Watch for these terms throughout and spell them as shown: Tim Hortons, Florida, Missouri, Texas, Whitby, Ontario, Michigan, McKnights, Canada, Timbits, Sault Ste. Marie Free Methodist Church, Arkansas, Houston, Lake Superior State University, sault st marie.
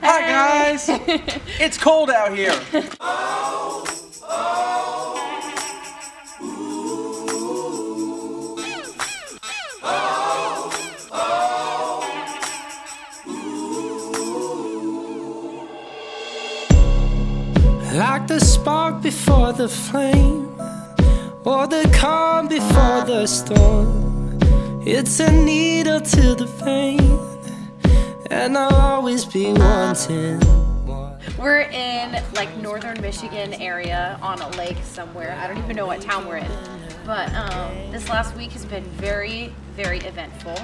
Hi guys! It's cold out here. Oh, oh, ooh. Oh, oh, ooh. Like the spark before the flame, or the calm before the storm, it's a needle to the vein, and I'll always be wanting more. We're in like northern Michigan area on a lake somewhere. I don't even know what town we're in. But this last week has been very, very eventful.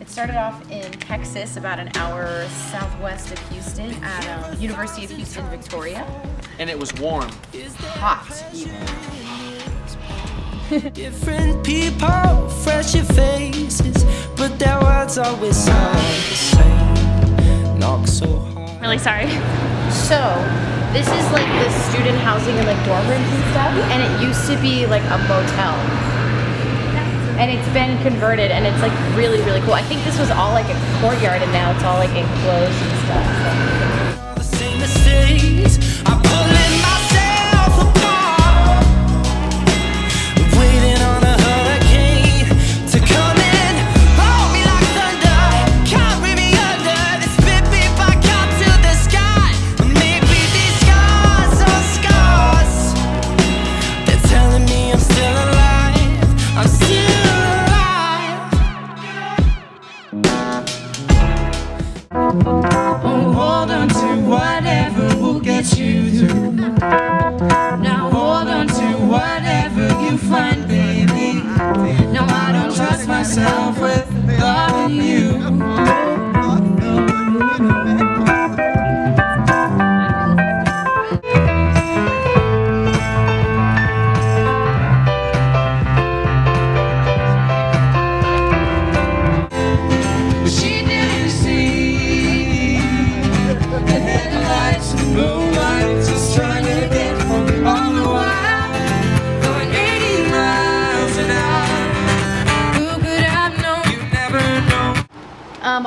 It started off in Texas, about an hour southwest of Houston, at University of Houston, Victoria. And it was warm. Hot. Different people, fresher faces, but their words always sound the same. Knock so hard. Really sorry. So, this is like the student housing and like dorm rooms and stuff, and it used to be like a motel. And it's been converted, and it's like really, really cool. I think this was all like a courtyard, and now it's all like enclosed and stuff.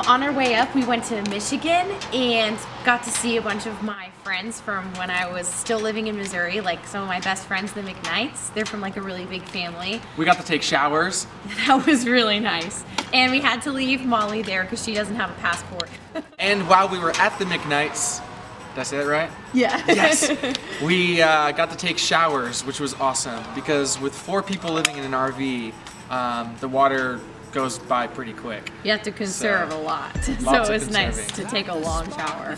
On our way up, we went to Michigan and got to see a bunch of my friends from when I was still living in Missouri, like some of my best friends, the McKnights. They're from like a really big family. We got to take showers. That was really nice. And we had to leave Molly there because she doesn't have a passport. And while we were at the McKnights, did I say that right? Yeah. Yes. We got to take showers, which was awesome because with 4 people living in an RV, the water goes by pretty quick. You have to conserve a lot, so it was nice to take a long shower.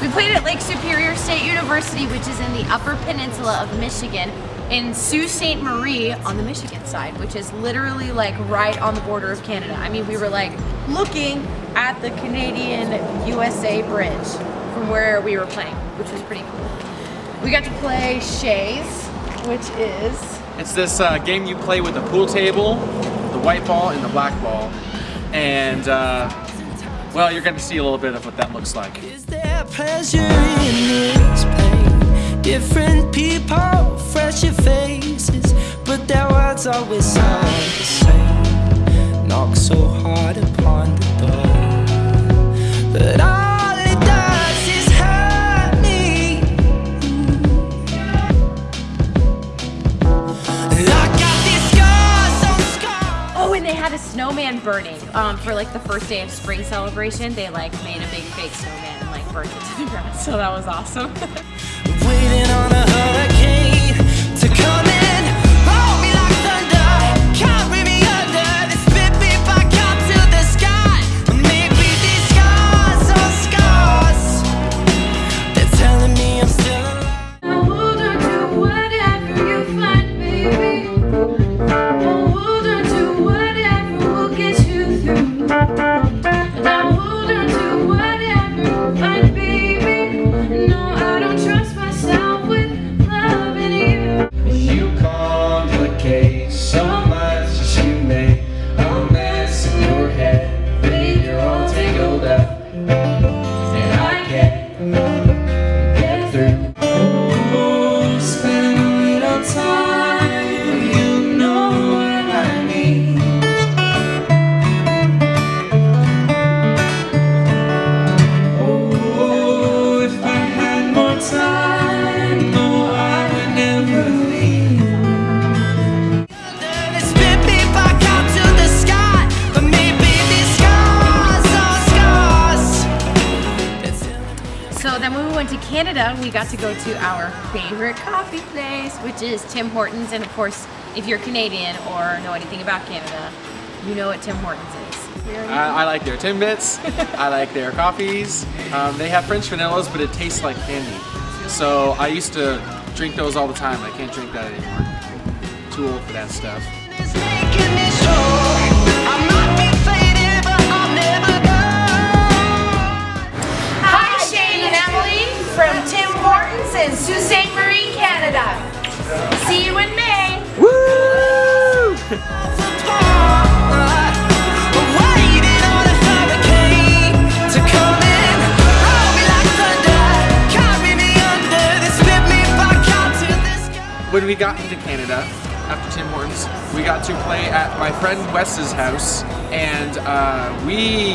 We played at Lake Superior State University, which is in the Upper Peninsula of Michigan, in Sault Ste. Marie on the Michigan side, which is literally like right on the border of Canada. I mean, we were like looking at the Canadian-USA bridge from where we were playing, which was pretty cool. We got to play Shays, which is... It's this game you play with a pool table, the white ball and the black ball, and well, you're going to see a little bit of what that looks like. Is there pleasure in this pain? Different people, fresher faces, but their words always sound the same. Knock so hard upon the door, but all it does is hurt me. Had a snowman burning for like the first day of spring celebration. They like made a big fake snowman and like burnt it to the ground, so that was awesome. Waiting on a hurricane to come in, hold me like thunder, carry me under, and spit me back up to the sky. Maybe these scars are scars, they're telling me I'm still alive. I'll hold on to whatever you find, baby. I'll hold on to whatever. Baby, no, I don't trust myself with love. So then when we went to Canada, we got to go to our favorite coffee place, which is Tim Hortons. And of course, if you're Canadian or know anything about Canada, you know what Tim Hortons is. I like their Timbits. I like their coffees. They have French vanillas, but it tastes like candy. So I used to drink those all the time. I can't drink that anymore. I'm too old for that stuff. From Tim Hortons in Sault Ste. Marie, Canada. See you in May. Woo! When we got into Canada, after Tim Hortons, we got to play at my friend Wes's house, and we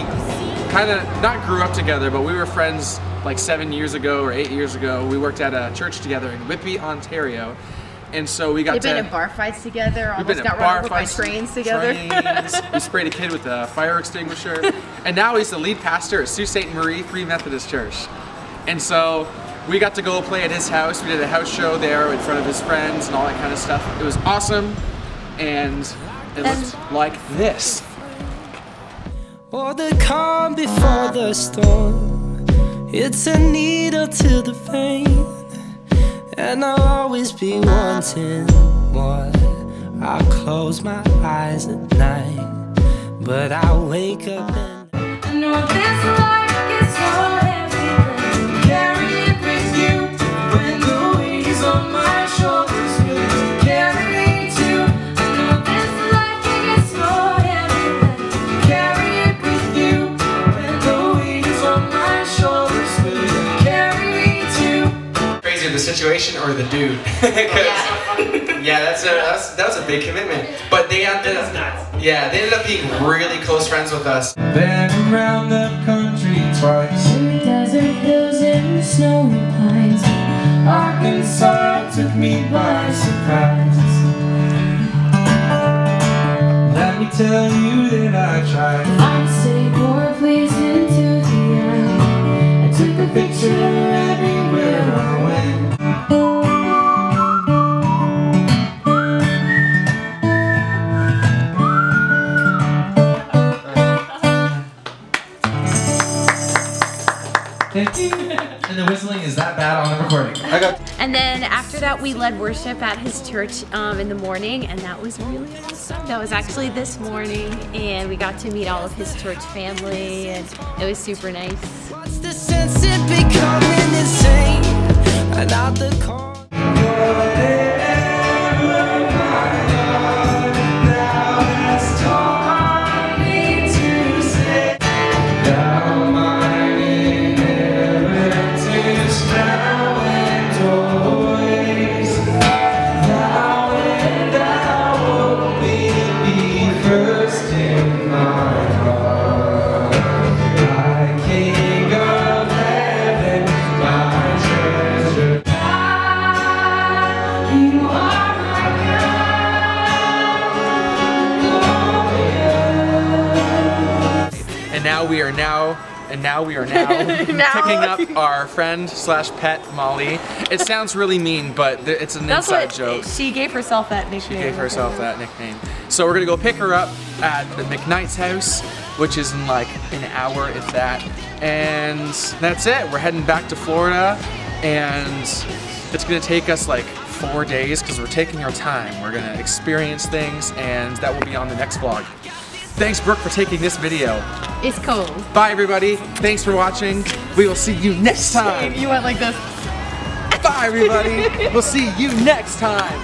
kind of not grew up together, but we were friends like 7 years ago or 8 years ago. We worked at a church together in Whitby, Ontario, and so we got to... We've been in bar fights together, almost got run over by trains together. We sprayed a kid with a fire extinguisher, and now he's the lead pastor at Sault Ste. Marie Free Methodist Church. And so we got to go play at his house. We did a house show there in front of his friends and all that kind of stuff. It was awesome, and it looked like this. Or the calm before the storm. It's a needle to the vein, and I'll always be wanting more. I close my eyes at night, but I wake up and I know this life is so heavy, but carry it with you. When the weight is on my shoulders, will carry it too. I know this life is so heavy, but carry it with you. When the weight is on my shoulders, the situation or the dude. Yeah, that was a big commitment. But they ended up being really close friends with us. Then around the country twice. Through desert hills and the snowy pines. Arkansas took me by surprise. Let me tell you that I tried. I'd say more please into the eye. I took a picture everywhere I went. And the whistling is that bad on the recording. And then after that, we led worship at his church in the morning, and that was really awesome. That was actually this morning, and we got to meet all of his church family, and it was super nice. What's the sense in becoming insane? Another call. And now we are picking up our friend slash pet Molly. It sounds really mean, but it's an inside joke. She gave herself that nickname. So we're gonna go pick her up at the McKnights house, which is in like an hour if that. And that's it. We're heading back to Florida, and it's gonna take us like 4 days because we're taking our time. We're gonna experience things, and that will be on the next vlog. Thanks, Brooke, for taking this video. It's cold. Bye, everybody. Thanks for watching. We will see you next time. You went like this. Bye, everybody. We'll see you next time.